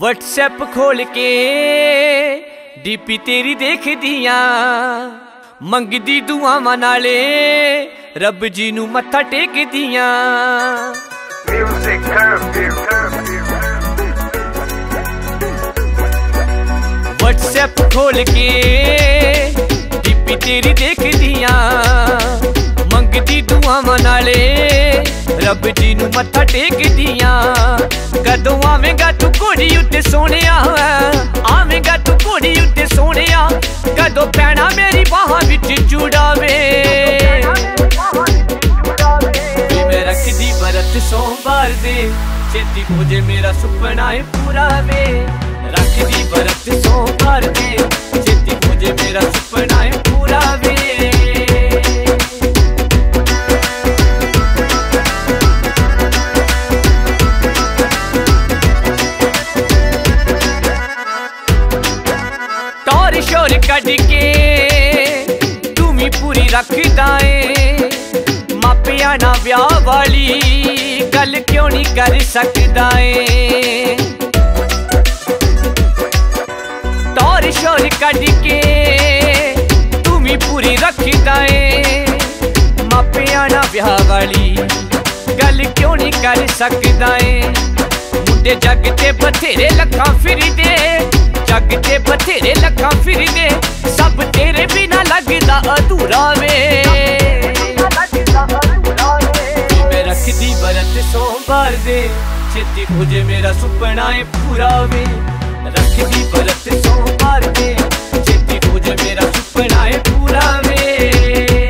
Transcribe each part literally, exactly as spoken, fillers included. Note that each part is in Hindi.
व्हाट्सएप खोल के डीपी तेरी देख दिया, मंगदी दुआवां नाले रब जी नू मत्था टेक दिया। व्हाट्सएप खोल के डीपी तेरी देख दिया, मंगदी दुआवां नाले रब जी नू मत्था टेक दिया। कदों आवेगा तू घोड़ी उत्ते सोनिया, आवेगा तू घोड़ी उत्ते सोनिया। कदों पैना मेरी बाहां विच जुड़ावे, मैं रखदी बरत सोमवार दे, छेती हो जे मेरा सुपना है पूरा वे। रखदी बरत सोमवार दे, छेती हो जे मेरा सुपना है पूरा वे। शोर कड़ के तुमी पूरी रखदा ए, मापिया ना ब्याह वाली गल क्यों नहीं कर सकदा ए। तोर शोर कड़ के तुमी पूरी रखदा ए, मापिया ना ब्याह वाली गल क्यों नहीं कर सकदा ए। मुंडे जग ते बथेरे लखां फिरदे, जग ते बथेरे लखां फिरदे, सब तेरे बिना लगदा अधूरा वे। मैं रखदी बरत सोमवार दे, छेती हो जे मेरा सुपना है पूरा वे। रखदी बरत सोमवार दे, छेती हो जे मेरा सुपना है पूरा वे।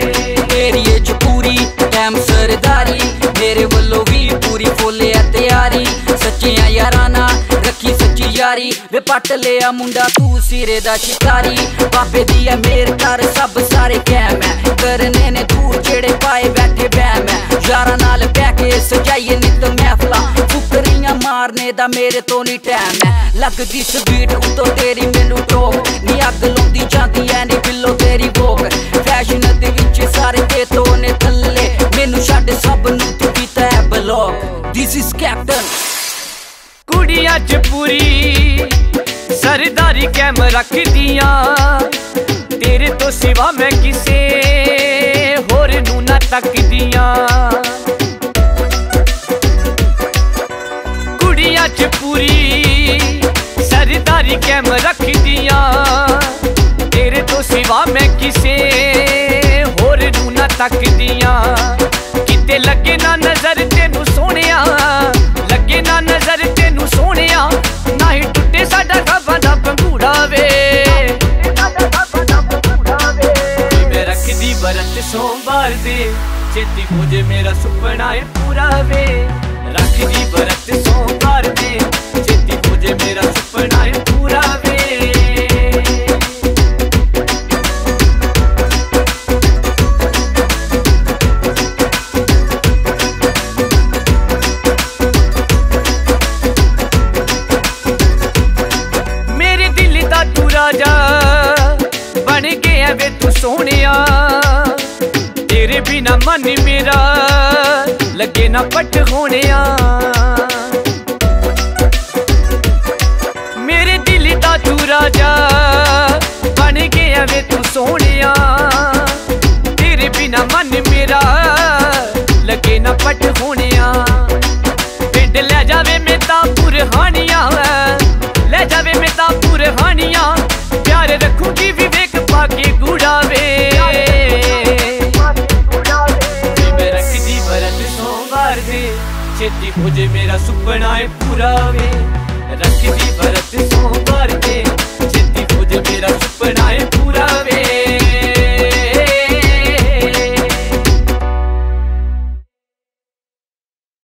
तेरी ए च पूरी टैम सरदारी, मेरे वल्लों भी पूरी फुल्ल ऐ तैयारी। सच्चियां याराना रखी सच्ची यारी, वे पट लिया मुंडा तू सिरे दा शिकारी। बाबे दी ऐ मेर कर सब सारे कैम ऐ, करने ने दूर जेड़े पाए बैठे बैम ऐ। यारां नाल बह के सजाइए नित महफला, फुकरियां मारने दा मेरे तो नी टैम ऐ। लगदी स्वीट उतो तेरी मैनू टोक, नी अग लौंदी जांदी ऐ नी बिल्लो तेरी भोग। फैशन दे विच सारे ते तो ने थल्ले, मैनू छड्ड सब नू तू कीता ऐ ब्लॉक। This is captain. कुड़ियां च पूरी सरदारी कैम रख दिया, तेरे तो सिवा मैं किसे होर नू ना तक दिया। कुड़ियां च पूरी सरदारी कैम रख दिया, तेरे तो सिवा मैं किसे होर नू ना तक दिया। किते लगे ना नजर तेनू सोनिया, लगे ना नजर तेनू सोनिया। ना ही टुटे साडा खाबा दा पंगूड़ा वे। मैं रखदी बरत सोमवार दे, छेती हो जे मेरा सुपना है पूरा वे। रखदी बरत सोमवार दे, छेती हो जे मेरा सुपना है पूरा वे। बन गया वे तू सोनिया, तेरे बिना मन मेरा लगे ना पट होने। मेरे दिल दा तू राजा, बन गया वे तू सोनिया, तेरे बिना मन मेरा लगे ना पट होने। पिंड लै जावे मैं तां पुरहानिया, लै जावे मैं तां पुरहानिया। प्यार रखूंगी विवेक पाके गुड़ावे। मैं रखदी बरत सोमवार दे, छेती हो जे मेरा सुपना है पूरा वे। रखदी बरत सोमवार दे, छेती हो जे मेरा